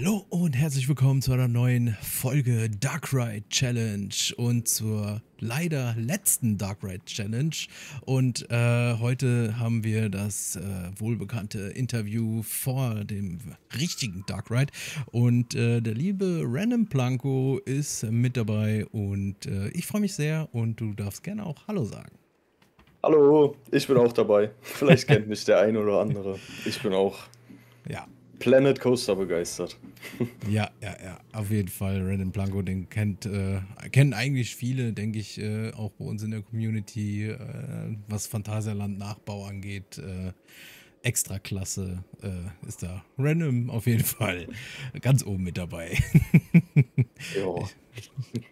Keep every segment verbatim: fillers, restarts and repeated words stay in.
Hallo und herzlich willkommen zu einer neuen Folge Darkride Challenge und zur leider letzten Darkride Challenge. Und äh, heute haben wir das äh, wohlbekannte Interview vor dem richtigen Darkride. Und äh, der liebe Random Planco ist mit dabei und äh, ich freue mich sehr und du darfst gerne auch Hallo sagen. Hallo, ich bin auch dabei. Vielleicht kennt mich der ein oder andere. Ich bin auch... ja. Planet Coaster begeistert. Ja, ja, ja, auf jeden Fall. Random Planco, den kennt, äh, kennen eigentlich viele, denke ich, äh, auch bei uns in der Community, äh, was Phantasialand Nachbau angeht. Äh, extra klasse äh, ist da. Random auf jeden Fall ganz oben mit dabei. Jo.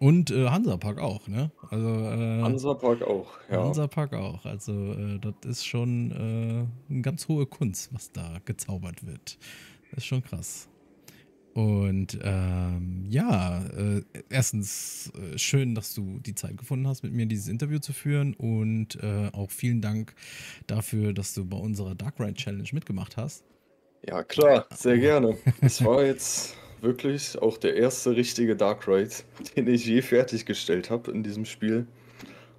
Und äh, Hansapark auch, ne? Also, äh, Hansapark auch, ja. Hansapark auch, also äh, das ist schon äh, eine ganz hohe Kunst, was da gezaubert wird. Das ist schon krass. Und ähm, ja, äh, erstens äh, schön, dass du die Zeit gefunden hast, mit mir dieses Interview zu führen und äh, auch vielen Dank dafür, dass du bei unserer Darkride Challenge mitgemacht hast. Ja klar, sehr gerne. Es war jetzt wirklich auch der erste richtige Darkride, den ich je fertiggestellt habe in diesem Spiel.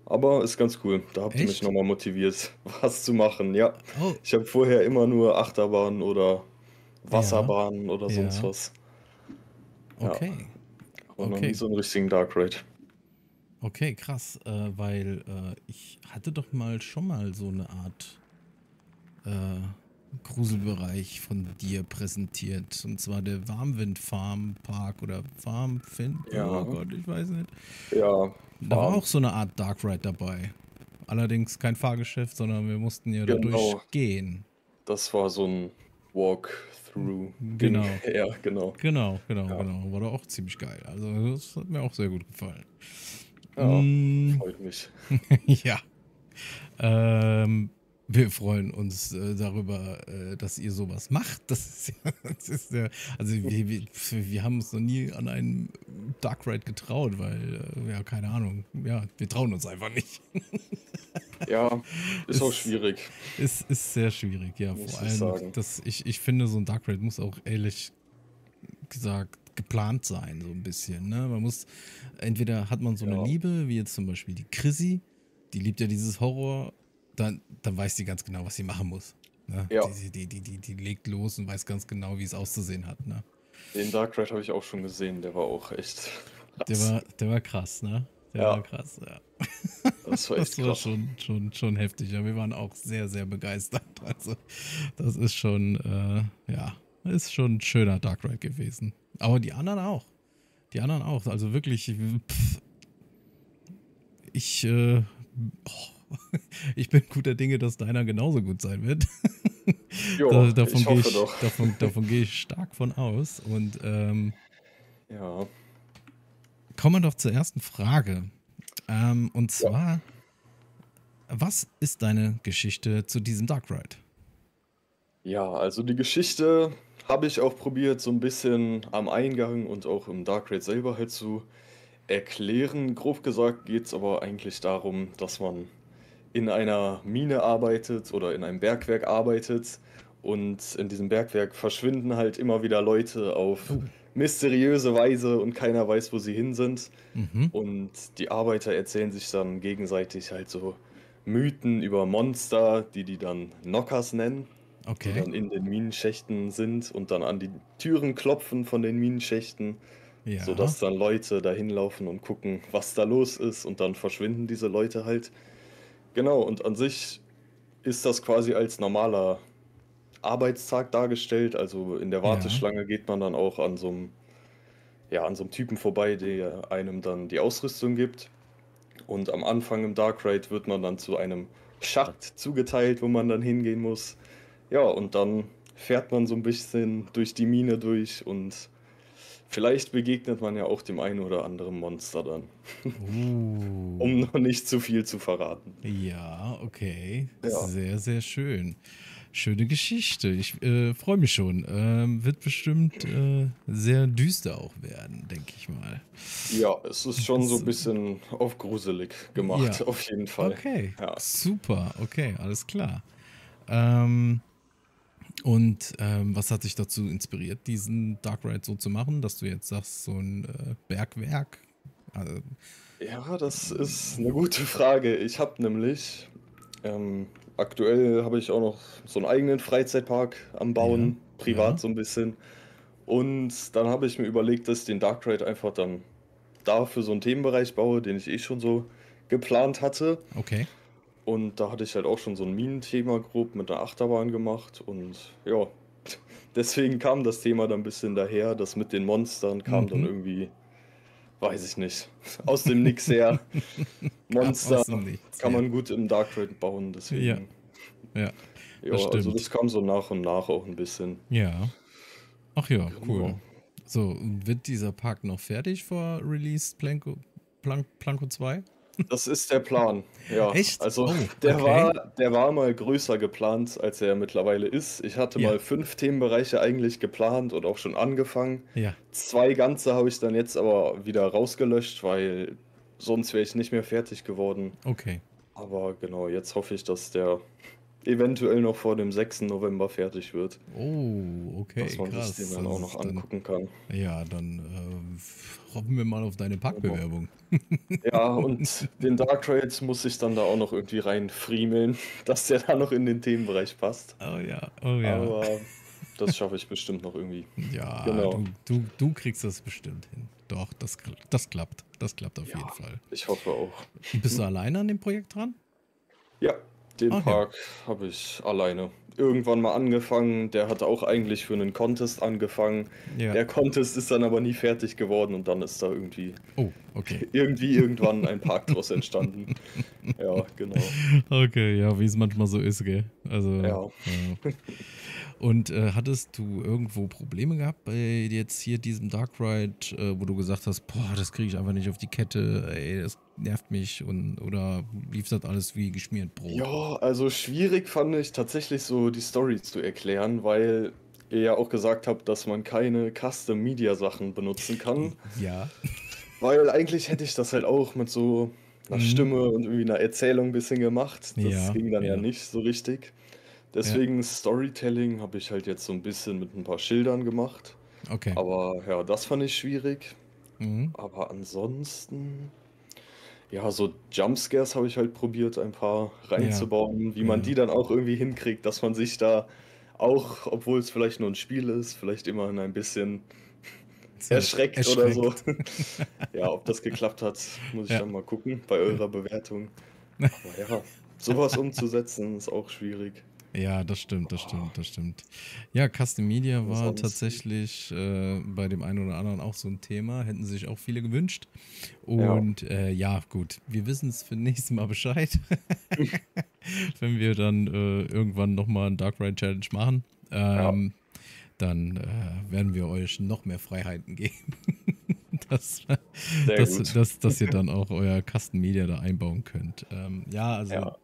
Aber ist ganz cool. Da habt ihr mich nochmal motiviert, was zu machen. Ja, oh. Ich habe vorher immer nur Achterbahnen oder Wasserbahnen ja. oder sonst ja. was. Ja. Okay. Und okay. noch nie so einen richtigen Darkride. Okay, krass, äh, weil äh, ich hatte doch mal schon mal so eine Art äh, Gruselbereich von dir präsentiert. Und zwar der Warmwind Farm Park oder Farm Fin. Ja. Oh Gott, ich weiß nicht. Ja. Da war auch so eine Art Darkride dabei. Allerdings kein Fahrgeschäft, sondern wir mussten ja genau. da durchgehen. Das war so ein Walkthrough. Genau. Ja, genau. Genau, genau, ja. genau. War doch auch ziemlich geil. Also das hat mir auch sehr gut gefallen. Ja, um, freut mich. Ja. Ähm, wir freuen uns äh, darüber, äh, dass ihr sowas macht. Das ist ja, das ist ja also wir, wir, wir haben uns noch nie an einen Darkride getraut, weil, äh, ja, keine Ahnung. Ja, wir trauen uns einfach nicht. Ja, ist, ist auch schwierig. Ist, ist sehr schwierig, ja. Muss vor allem, ich sagen. Dass ich, ich finde, so ein Darkride muss auch ehrlich gesagt geplant sein, so ein bisschen. Ne? Man muss, entweder hat man so ja. eine Liebe, wie jetzt zum Beispiel die Chrissy, die liebt ja dieses Horror. Dann, dann weiß die ganz genau, was sie machen muss. Ne? Ja. Die, die, die, die, die legt los und weiß ganz genau, wie es auszusehen hat. Ne? Den Darkride habe ich auch schon gesehen, der war auch echt krass. Der war, der war krass, ne? Der ja. war krass, ja. Das war, echt das war krass. Schon, schon, schon heftig. Ja, wir waren auch sehr, sehr begeistert. Also, das ist schon, äh, ja, ist schon ein schöner Darkride gewesen. Aber die anderen auch. Die anderen auch. Also wirklich, pff, ich, äh, oh, ich bin guter Dinge, dass deiner genauso gut sein wird. Jo, da, davon gehe ich, davon, davon geh ich stark von aus. Und ähm, ja. kommen wir doch zur ersten Frage. Ähm, und zwar, ja. was ist deine Geschichte zu diesem Darkride? Ja, also die Geschichte habe ich auch probiert, so ein bisschen am Eingang und auch im Darkride selber halt zu erklären. Grob gesagt geht es aber eigentlich darum, dass man in einer Mine arbeitet oder in einem Bergwerk arbeitet und in diesem Bergwerk verschwinden halt immer wieder Leute auf oh. mysteriöse Weise und keiner weiß, wo sie hin sind. Mhm. Und die Arbeiter erzählen sich dann gegenseitig halt so Mythen über Monster, die die dann Knockers nennen, okay. die dann in den Minenschächten sind und dann an die Türen klopfen von den Minenschächten, ja. sodass dann Leute dahin laufen und gucken, was da los ist und dann verschwinden diese Leute halt. Genau, und an sich ist das quasi als normaler Arbeitstag dargestellt. Also in der Warteschlange ja. geht man dann auch an so einem ja, an so einem Typen vorbei, der einem dann die Ausrüstung gibt. Und am Anfang im Darkride wird man dann zu einem Schacht zugeteilt, wo man dann hingehen muss. Ja, und dann fährt man so ein bisschen durch die Mine durch und vielleicht begegnet man ja auch dem einen oder anderen Monster dann. Uh. Um noch nicht zu viel zu verraten. Ja, okay. Ja. Sehr, sehr schön. Schöne Geschichte. Ich äh, freue mich schon. Ähm, wird bestimmt äh, sehr düster auch werden, denke ich mal. Ja, es ist schon so ein bisschen auf gruselig gemacht, ja. auf jeden Fall. Okay, ja. super. Okay, alles klar. Ähm, Und ähm, was hat dich dazu inspiriert, diesen Darkride so zu machen, dass du jetzt sagst, so ein äh, Bergwerk? Also, ja, das ist eine gute Frage. Ich habe nämlich, ähm, aktuell habe ich auch noch so einen eigenen Freizeitpark am Bauen, ja, privat ja. so ein bisschen. Und dann habe ich mir überlegt, dass ich den Darkride einfach dann dafür so einen Themenbereich baue, den ich eh schon so geplant hatte. Okay. Und da hatte ich halt auch schon so ein Minenthema grob mit einer Achterbahn gemacht. Und ja, deswegen kam das Thema dann ein bisschen daher. Das mit den Monstern kam mhm. dann irgendwie, weiß ich nicht, aus dem Nix her. Monster Nichts, kann man ja. gut im Darkride bauen, deswegen. Ja, ja, ja, das also stimmt. Das kam so nach und nach auch ein bisschen. Ja. Ach ja, cool. Genau. So, wird dieser Park noch fertig vor Release Planco, Plan, Planco zwei? Das ist der Plan, ja. Echt? Also oh, der, okay. war, der war mal größer geplant, als er mittlerweile ist. Ich hatte ja. mal fünf Themenbereiche eigentlich geplant und auch schon angefangen. Ja. Zwei ganze habe ich dann jetzt aber wieder rausgelöscht, weil sonst wäre ich nicht mehr fertig geworden. Okay. Aber genau, jetzt hoffe ich, dass der eventuell noch vor dem sechsten November fertig wird. Oh, okay, dass man krass. Sich den dann auch noch dann, angucken kann. Ja, dann äh, hoffen wir mal auf deine Parkbewerbung. Ja, und den Darkride muss ich dann da auch noch irgendwie reinfriemeln, dass der da noch in den Themenbereich passt. Oh ja, oh ja. Aber das schaffe ich bestimmt noch irgendwie. Ja, genau. du, du, du kriegst das bestimmt hin. Doch, das, das klappt. Das klappt auf ja, jeden Fall. Ich hoffe auch. Bist du alleine an dem Projekt dran? Ja. Den Ach, Park ja. habe ich alleine irgendwann mal angefangen. Der hat auch eigentlich für einen Contest angefangen. Ja. Der Contest ist dann aber nie fertig geworden und dann ist da irgendwie, oh, okay. irgendwie irgendwann ein Park draus entstanden. Ja, genau. Okay, ja, wie es manchmal so ist, gell? Also, ja. Ja. Und äh, hattest du irgendwo Probleme gehabt bei jetzt hier diesem Darkride, äh, wo du gesagt hast, boah, das kriege ich einfach nicht auf die Kette, ey, das nervt mich, und oder lief das alles wie geschmiert Brot? Ja, also schwierig fand ich tatsächlich so die Story zu erklären, weil ihr ja auch gesagt habt, dass man keine Custom-Media-Sachen benutzen kann. Ja. Weil eigentlich hätte ich das halt auch mit so einer mhm. Stimme und irgendwie einer Erzählung ein bisschen gemacht. Das ja, ging dann ja. ja nicht so richtig. Deswegen ja. Storytelling habe ich halt jetzt so ein bisschen mit ein paar Schildern gemacht. Okay. Aber ja, das fand ich schwierig. Mhm. Aber ansonsten... Ja, so Jumpscares habe ich halt probiert, ein paar reinzubauen, ja. wie man ja. die dann auch irgendwie hinkriegt, dass man sich da auch, obwohl es vielleicht nur ein Spiel ist, vielleicht immerhin ein bisschen erschreckt, erschreckt oder so. Ja, ob das geklappt hat, muss ich ja. dann mal gucken bei eurer Bewertung. Aber ja, sowas umzusetzen ist auch schwierig. Ja, das stimmt, das stimmt, das stimmt. Ja, Custom Media war tatsächlich äh, bei dem einen oder anderen auch so ein Thema. Hätten sich auch viele gewünscht. Und ja, äh, ja gut, wir wissen es für nächstes Mal Bescheid. Wenn wir dann äh, irgendwann nochmal ein Darkride Challenge machen, ähm, ja. dann äh, werden wir euch noch mehr Freiheiten geben. Dass, dass, dass, dass ihr dann auch euer Custom Media da einbauen könnt. Ähm, ja, also... Ja.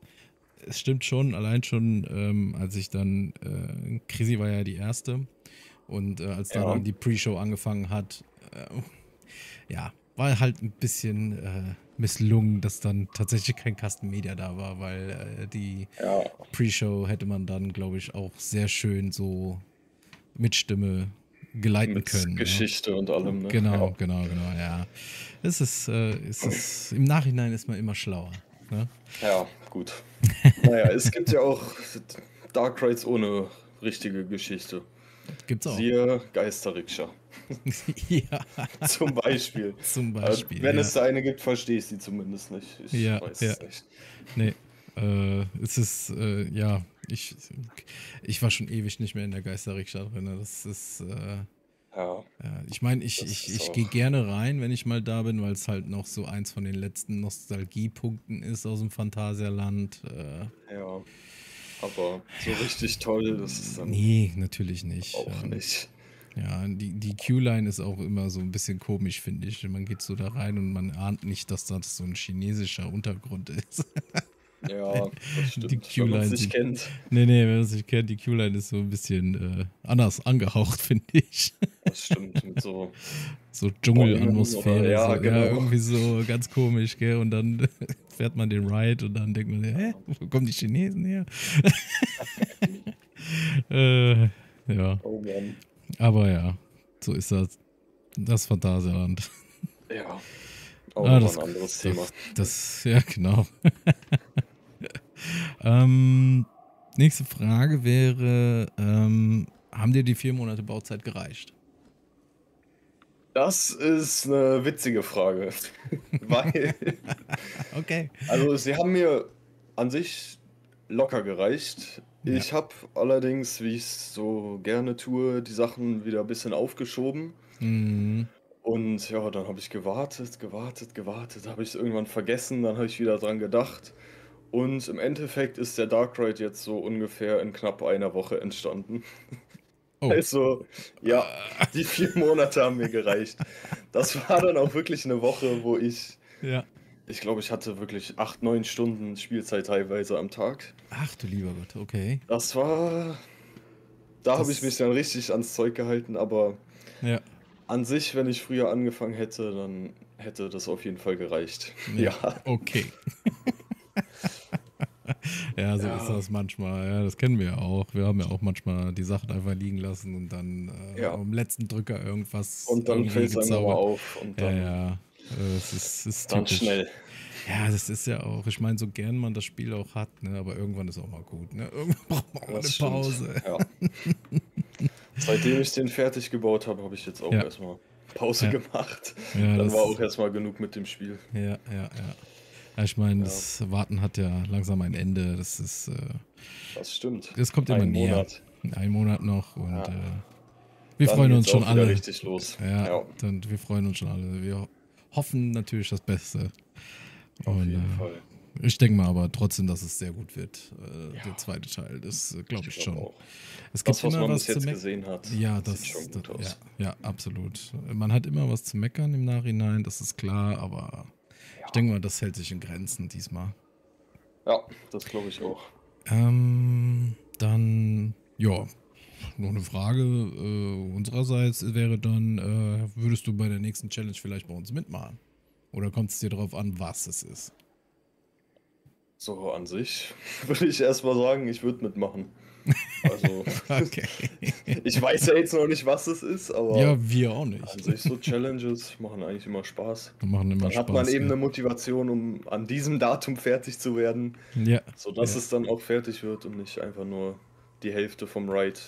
Es stimmt schon, allein schon, ähm, als ich dann, äh, Chrissy war ja die erste, und äh, als ja. dann die Pre-Show angefangen hat, äh, ja, war halt ein bisschen äh, misslungen, dass dann tatsächlich kein Custom Media da war, weil äh, die ja. Pre-Show hätte man dann, glaube ich, auch sehr schön so mit Stimme geleiten mit können. Geschichte ja. und allem. Ne? Genau, ja. genau, genau, ja. Es ist, äh, es ist, im Nachhinein ist man immer schlauer. Ne? Ja, gut. Naja, es gibt ja auch Darkrides ohne richtige Geschichte. Gibt's auch. Siehe Geisterrikscher. Ja. Zum Beispiel. Zum Beispiel. Äh, wenn ja. es da eine gibt, verstehe ich sie zumindest nicht. Ich ja, weiß ja. es nicht. Nee, äh, es ist, äh, ja, ich, ich war schon ewig nicht mehr in der Geisterrikscher drin. Das ist, äh, ja. Ich meine, ich, ich, ich gehe gerne rein, wenn ich mal da bin, weil es halt noch so eins von den letzten Nostalgiepunkten ist aus dem Phantasialand. Äh, ja, aber so richtig toll, das ist dann... Nee, natürlich nicht. Auch ähm, nicht. Ja, die, die Queue-Line ist auch immer so ein bisschen komisch, finde ich. Man geht so da rein und man ahnt nicht, dass das so ein chinesischer Untergrund ist. Ja, das stimmt. Die Q-Line, wenn man es nicht kennt. Nee, nee, wenn man es nicht kennt, die Q-Line ist so ein bisschen äh, anders angehaucht, finde ich. Das stimmt, mit so... So Dschungelatmosphäre. Ja, so, genau. Ja, irgendwie so ganz komisch, gell? Und dann fährt man den Ride und dann denkt man, hä, wo kommen die Chinesen her? Äh, ja. Oh Mann. Aber ja, so ist das. Das Phantasialand. Ja. Auch ah, das, ein anderes das, Thema. Das, das, ja, genau. ähm, nächste Frage wäre, ähm, haben dir die vier Monate Bauzeit gereicht? Das ist eine witzige Frage. Weil. Okay. Also, sie haben mir an sich locker gereicht. Ja. Ich habe allerdings, wie ich es so gerne tue, die Sachen wieder ein bisschen aufgeschoben. Mhm. Und ja, dann habe ich gewartet, gewartet, gewartet, habe ich es irgendwann vergessen, dann habe ich wieder dran gedacht. Und im Endeffekt ist der Darkride jetzt so ungefähr in knapp einer Woche entstanden. Oh. Also, ja, die vier Monate haben mir gereicht. Das war dann auch wirklich eine Woche, wo ich, ja. ich glaube, ich hatte wirklich acht, neun Stunden Spielzeit teilweise am Tag. Ach du lieber Gott, okay. Das war, da habe ich mich dann richtig ans Zeug gehalten, aber ja. an sich, wenn ich früher angefangen hätte, dann hätte das auf jeden Fall gereicht. Ja, ja. okay. Ja, so ja. ist das manchmal. Ja, das kennen wir ja auch. Wir haben ja auch manchmal die Sachen einfach liegen lassen und dann äh, ja. am letzten Drücker irgendwas. Und dann fällt es einfach auf. Und dann ja, ja. Es ist, ist dann typisch. Schnell. Ja, das ist ja auch. Ich meine, so gern man das Spiel auch hat, ne, aber irgendwann ist auch mal gut. Ne? Irgendwann braucht man auch das eine Pause. Ja. Seitdem ich den fertig gebaut habe, habe ich jetzt auch ja. erstmal Pause ja. gemacht. Ja, dann war auch erstmal genug mit dem Spiel. Ja, ja, ja. Ich meine, ja. das Warten hat ja langsam ein Ende. Das ist. Äh, das stimmt. Das kommt immer ein näher. Monat. Ein Monat noch und ja. äh, wir dann freuen uns schon alle. Richtig los. Ja, ja. Dann, wir freuen uns schon alle. Wir hoffen natürlich das Beste. Auf und, jeden äh, Fall. Ich denke mal, aber trotzdem, dass es sehr gut wird. Äh, ja. Der zweite Teil, das glaube ich, ich glaub schon. Auch. Es gibt das, was immer man was bis jetzt gesehen hat. Ja, das, das sieht schon gut das, aus. Ja, ja, absolut. Man hat immer was zu meckern im Nachhinein. Das ist klar, aber. Ich denke mal, das hält sich in Grenzen diesmal. Ja, das glaube ich auch. Ähm, dann, ja, noch eine Frage äh, unsererseits wäre dann, äh, würdest du bei der nächsten Challenge vielleicht bei uns mitmachen? Oder kommt es dir darauf an, was es ist? So an sich würde ich erstmal sagen, ich würde mitmachen. Also, okay. Ich weiß ja jetzt noch nicht, was es ist, aber ja, wir auch nicht. An sich so Challenges machen eigentlich immer Spaß. Machen immer dann Spaß, hat man eben ja. eine Motivation, um an diesem Datum fertig zu werden, ja. sodass ja. es dann auch fertig wird und nicht einfach nur die Hälfte vom Ride,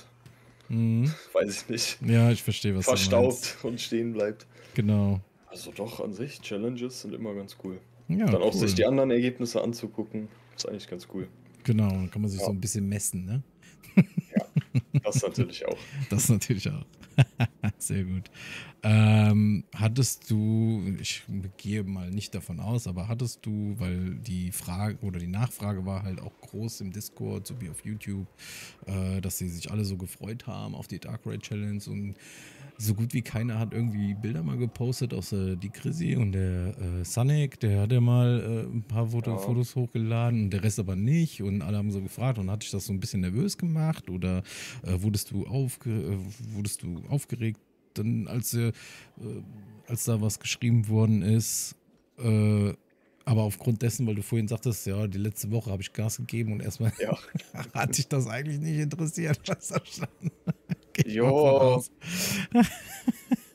mhm. weiß ich nicht, ja, ich verstehe, was verstaubt und stehen bleibt. Genau. Also doch, an sich Challenges sind immer ganz cool. Ja, dann auch cool. sich die anderen Ergebnisse anzugucken, ist eigentlich ganz cool. Genau, dann kann man sich ja. so ein bisschen messen, ne? Ja, das natürlich auch. Das natürlich auch. Sehr gut. Ähm, hattest du, ich gehe mal nicht davon aus, aber hattest du, weil die Frage oder die Nachfrage war halt auch groß im Discord, sowie auf YouTube, äh, dass sie sich alle so gefreut haben auf die Darkride Challenge und so gut wie keiner hat irgendwie Bilder mal gepostet, außer die Chrissy und der äh, Sonic, der hat ja mal äh, ein paar Foto ja. Fotos hochgeladen und der Rest aber nicht und alle haben so gefragt und hat dich das so ein bisschen nervös gemacht oder äh, wurdest du aufge äh, wurdest du aufgeregt, dann als, äh, als da was geschrieben worden ist, äh, aber aufgrund dessen, weil du vorhin sagtest, ja, die letzte Woche habe ich Gas gegeben und erstmal ja. hat dich das eigentlich nicht interessiert, was da stand. Jo,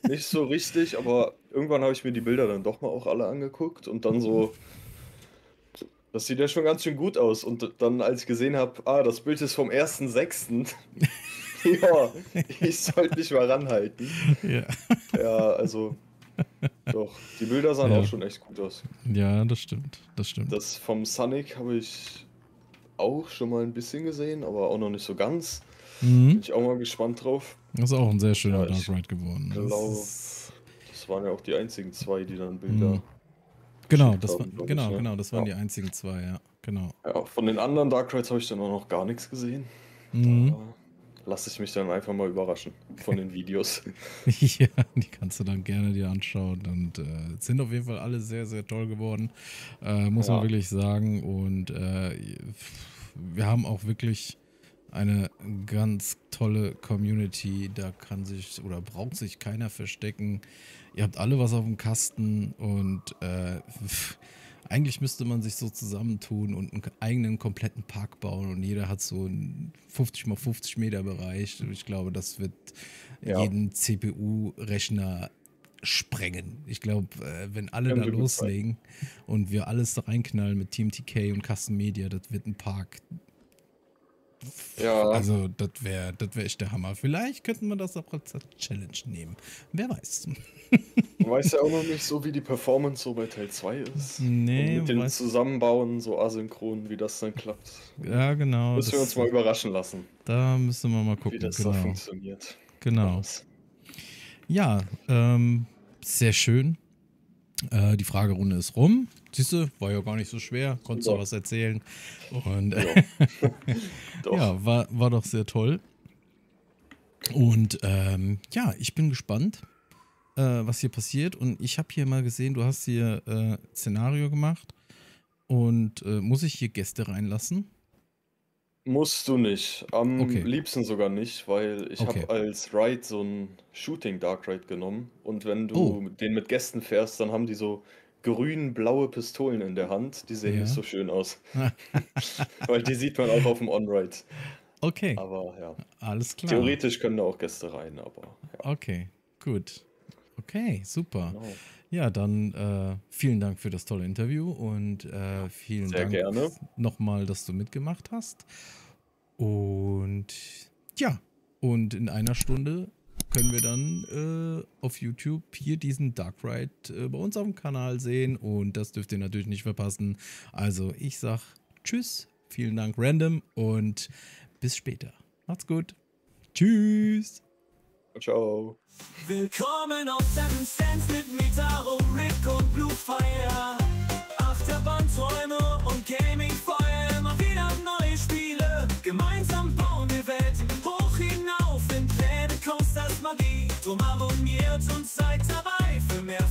nicht so richtig, aber irgendwann habe ich mir die Bilder dann doch mal auch alle angeguckt und dann so, das sieht ja schon ganz schön gut aus und dann als ich gesehen habe, ah, das Bild ist vom ersten sechsten ja, ich sollte mich mal ranhalten. Ja, ja, also doch, die Bilder sahen ja. auch schon echt gut aus. Ja, das stimmt, das stimmt. Das vom Sonic habe ich auch schon mal ein bisschen gesehen, aber auch noch nicht so ganz. Mhm. Bin ich auch mal gespannt drauf. Das ist auch ein sehr schöner ja, Darkride geworden. Ich glaube, das, das waren ja auch die einzigen zwei, die dann Bilder. Mhm. Genau, das haben, war, genau, ich, ne? genau, das waren ja. die einzigen zwei, ja. Genau. Ja, von den anderen Darkrides habe ich dann auch noch gar nichts gesehen. Mhm. Da lasse ich mich dann einfach mal überraschen von den Videos. Ja, die kannst du dann gerne dir anschauen. Und äh, sind auf jeden Fall alle sehr, sehr toll geworden. Äh, muss ja. man wirklich sagen. Und äh, wir haben auch wirklich eine ganz tolle Community, da kann sich oder braucht sich keiner verstecken. Ihr habt alle was auf dem Kasten und äh, Eigentlich müsste man sich so zusammentun und einen eigenen kompletten Park bauen und jeder hat so einen fünfzig mal fünfzig Meter Bereich. Und ich glaube, das wird ja. jeden C P U-Rechner sprengen. Ich glaube, wenn alle ja, da loslegen und wir alles da reinknallen mit Team T K und Custom Media, das wird ein Park. Ja. Also, das wäre das wär echt der Hammer. Vielleicht könnten wir das auch als Challenge nehmen. Wer weiß. Man weiß ja auch noch nicht so, wie die Performance so bei Teil zwei ist. Nee, und mit dem Zusammenbauen so asynchron, wie das dann klappt. Ja, genau. Müssen wir uns mal überraschen lassen. Da müssen wir mal gucken, wie das genau. da funktioniert. Genau. Ja, ähm, sehr schön. Äh, die Fragerunde ist rum. Siehst du, war ja gar nicht so schwer, konntest du ja. was erzählen. Und ja, doch. ja war, war doch sehr toll. Und ähm, ja, ich bin gespannt, äh, was hier passiert. Und ich habe hier mal gesehen, du hast hier äh, Szenario gemacht. Und äh, muss ich hier Gäste reinlassen? Musst du nicht. Am okay. liebsten sogar nicht, weil ich okay. habe als Ride so ein Shooting Darkride genommen. Und wenn du oh. den mit Gästen fährst, dann haben die so grün-blaue Pistolen in der Hand, die sehen ja. nicht so schön aus. Weil die sieht man auch auf dem On-Ride. Okay. Aber ja. Alles klar. Theoretisch können da auch Gäste rein, aber. Ja. Okay, gut. Okay, super. Genau. Ja, dann äh, vielen Dank für das tolle Interview und äh, vielen Sehr Dank gerne. nochmal, dass du mitgemacht hast. Und ja, und in einer Stunde können wir dann äh, auf YouTube hier diesen Darkride äh, bei uns auf dem Kanal sehen. Und das dürft ihr natürlich nicht verpassen. Also ich sag tschüss, vielen Dank Random und bis später. Macht's gut. Tschüss. Ciao. Willkommen auf Seven Sense mit Mitaro, Rick und Bluefire. Achterbahnträume und Gamingfeuer. Immer wieder neue Spiele. Gemeinsam bauen wir Welt hoch hinauf in Planet Coasters Magie. Drum abonniert und seid dabei für mehr